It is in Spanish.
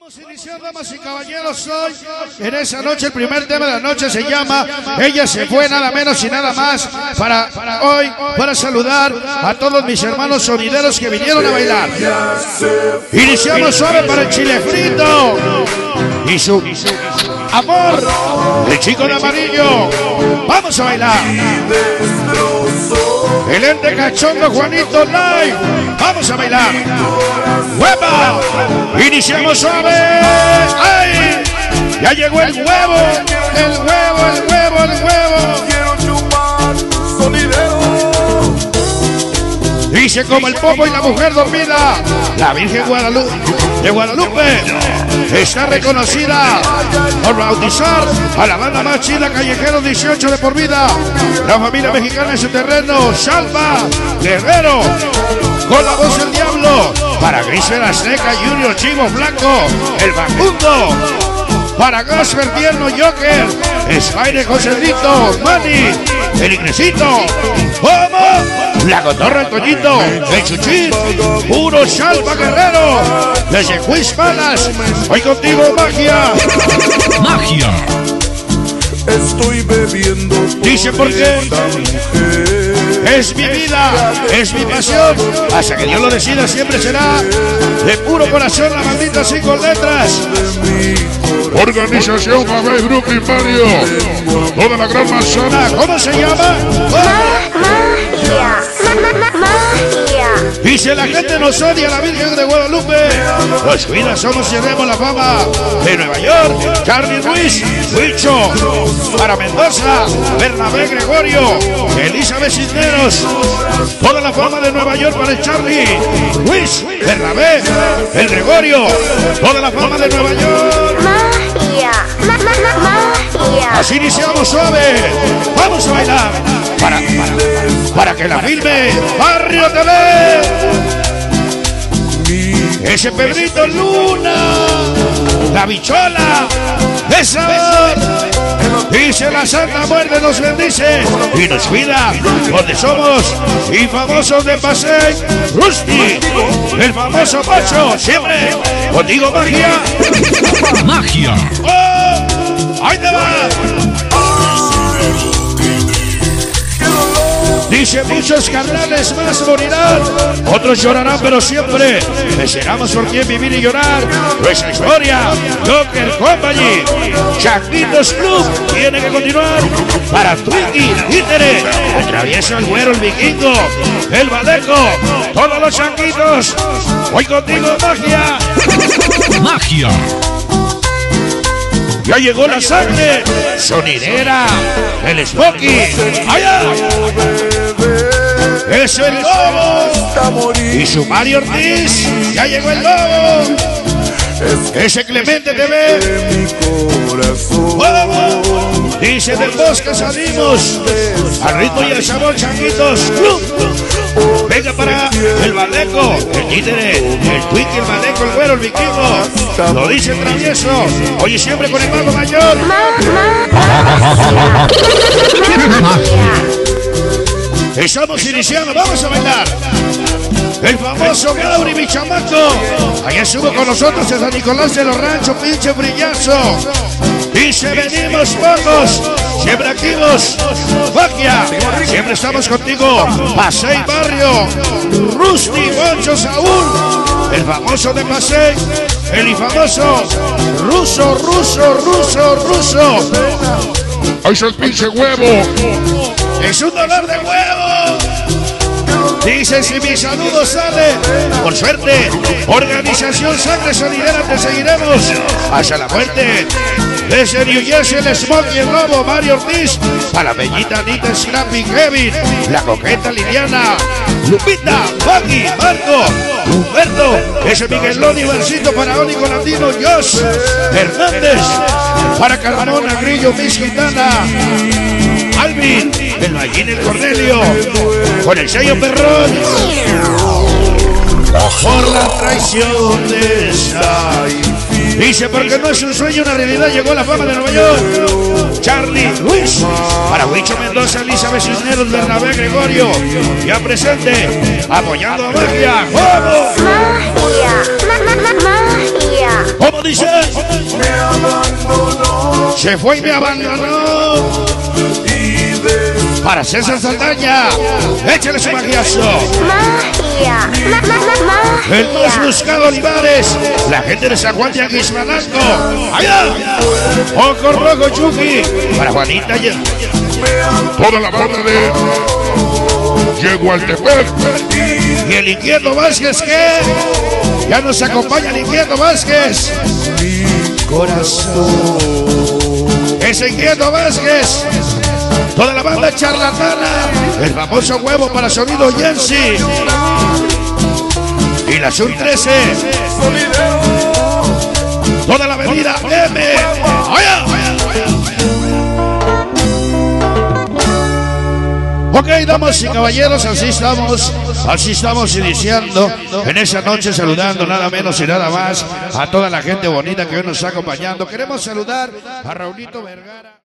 Vamos a iniciar, damas y caballeros, hoy en esa noche. El primer tema de la noche se llama Ella se fue, nada menos y nada más, para hoy, para saludar a todos mis hermanos sonideros que vinieron a bailar. Iniciamos suave para el chile frito y su amor, el chico de amarillo. Vamos a bailar. El ente cachondo Juanito Live. Vamos a bailar. ¡Hueva! Iniciamos suaves. ¡Ay! Ya llegó el huevo. El huevo, el huevo, el huevo. Dice como el popo y la mujer dormida. La Virgen de Guadalupe está reconocida por bautizar a la banda más chida, Callejero 18 de por vida. La familia mexicana en su terreno, Salva Guerrero, con la voz del diablo. Para Grisel Azteca, Junior Chivo Blanco, El Bajundo. Para Gosfer, Tierno Joker Spire, José Dito, Manny, El Icrecito. ¡Vamos! La cotorra, el Toñito, el Chuchín, puro Salva Guerrero, desde Queens Palace. Hoy contigo, magia. Magia. Estoy bebiendo. Dice por qué. Es mi vida, es mi pasión. Hasta que Dios lo decida, siempre será. De puro corazón, la maldita 5 letras. Organización Babel Grupo y Mario. Toda la gran manzana. ¿Cómo se llama? Magia. Dice la gente nos odia, la Virgen de Guadalupe. Los cuidas somos y haremos la fama. De Nueva York, Charlie Ruiz, Wicho, para Mendoza, Bernabé Gregorio, Elizabeth Cisneros. Toda la fama de Nueva York para el Charlie Ruiz, Bernabé, el Gregorio. Toda la fama de Nueva York. Magia, magia. Así iniciamos suave. Vamos a bailar. Para que la filme Barrio TV. Ese Pedrito Luna, la bichola, esa. Dice la Santa Muerte nos bendice y nos cuida, donde somos y famosos de Pasey. Rusty, el famoso Bancho, siempre contigo magia. Magia. Oh, ahí te va. Dice muchos carnales más morirán, otros llorarán, pero siempre deseamos por quien vivir y llorar. Nuestra historia, Docker Company, Chiquitos Club tiene que continuar. Para Twinkie, Títeres, atraviesa el güero, el vikingo, el badeco, todos los chanquitos. Hoy contigo magia. Magia. Ya llegó la sangre sonidera, el Smog. ¡Allá! ¡Es el Lobo! Y su Mario Ortiz. ¡Ya llegó el Lobo! ¡Ese Clemente TV! ¡Vamos! Dice del bosque salimos al ritmo y al sabor, Chiquitos Club. Venga para el Badeco, el Títeres, el Twinkie, el Badeco, el güero, el vikingo. Lo dice el travieso. Oye, siempre con el mago mayor. Estamos iniciando, vamos a bailar. El famoso Gabriel Michamato. Allá subo con nosotros en San Nicolás de los Ranchos, pinche brillazo. Dice, venimos pocos, siempre activos, magia, siempre estamos contigo. Pasey Barrio, Rusty Bancho, Saúl, el famoso de Pasey, el infamoso, ruso, ruso, ruso, ruso. ¡Ay, es el pinche huevo! ¡Es un dolor de huevo! Dice, si mi saludo sale, por suerte, Organización Sangre Solidera, te seguiremos hasta la muerte. Desde New Jersey, el Smog y el Robo, Mario Ortiz. Para Bellita, Anita, Scrappy, Kevin, la coqueta Liliana, Lupita, Maggie, Marco, Humberto. Ese Miguel Loni, Versito para Ónico Latino, Josh Hernández. Para Carmona, Grillo, Miss Gitana, Alvin, el Ballín, el Cornelio, con el sello perrón. Por la traición de esa infiel. Dice, porque no es un sueño, una realidad, llegó la fama de Nueva York. Charlie Ruiz, para Wicho Mendoza, Elizabeth Cisneros, Bernabé Gregorio, ya presente, apoyando a magia. ¡Vamos! Magia, magia, magia. Se fue y me abandonó. Para César Saldaña, échale su magiazo. Magia, magia. El más buscado Olivares, la gente de San Juan de Aguismanango. Allá, Oco Rojo Yuki, para Juanita. Toda la banda de Llegó al Tepec. Y el Inquieto Vázquez, que ya nos acompaña el Inquieto Vázquez. Mi corazón. Es Inquieto Vázquez. Toda la banda charlatana, el famoso huevo para sonido Jensi y la Sur 13, toda la avenida M. ¡Oye! Ok, damas y caballeros, así estamos iniciando en esa noche, saludando nada menos y nada más a toda la gente bonita que hoy nos está acompañando. Queremos saludar a Raulito Vergara.